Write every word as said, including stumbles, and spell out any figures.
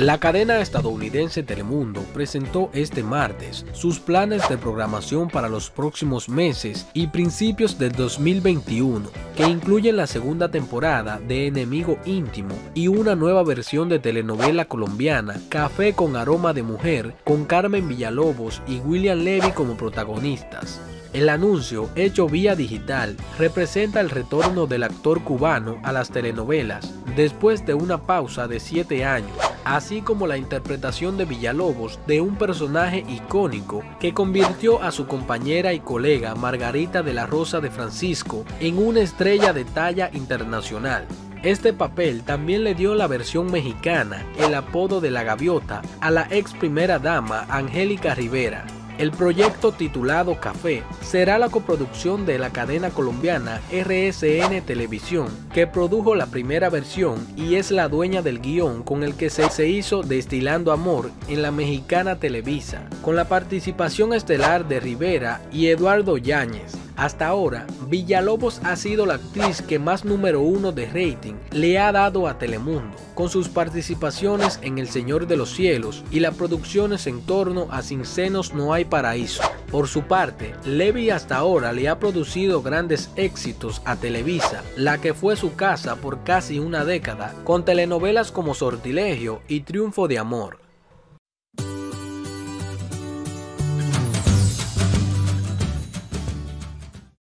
La cadena estadounidense Telemundo presentó este martes sus planes de programación para los próximos meses y principios del dos mil veintiuno, que incluyen la segunda temporada de Enemigo Íntimo y una nueva versión de telenovela colombiana Café con aroma de mujer, con Carmen Villalobos y William Levy como protagonistas. El anuncio, hecho vía digital, representa el retorno del actor cubano a las telenovelas después de una pausa de siete años, así como la interpretación de Villalobos de un personaje icónico que convirtió a su compañera y colega Margarita de la Rosa de Francisco en una estrella de talla internacional. Este papel también le dio la versión mexicana el apodo de la gaviota a la ex primera dama Angélica Rivera. El proyecto, titulado Café, será la coproducción de la cadena colombiana R S N Televisión, que produjo la primera versión y es la dueña del guión con el que se hizo Destilando Amor en la mexicana Televisa, con la participación estelar de Rivera y Eduardo Yáñez. Hasta ahora, Villalobos ha sido la actriz que más número uno de rating le ha dado a Telemundo, con sus participaciones en El Señor de los Cielos y las producciones en torno a Sin Senos No Hay Paraíso. Por su parte, Levy hasta ahora le ha producido grandes éxitos a Televisa, la que fue su casa por casi una década, con telenovelas como Sortilegio y Triunfo de Amor.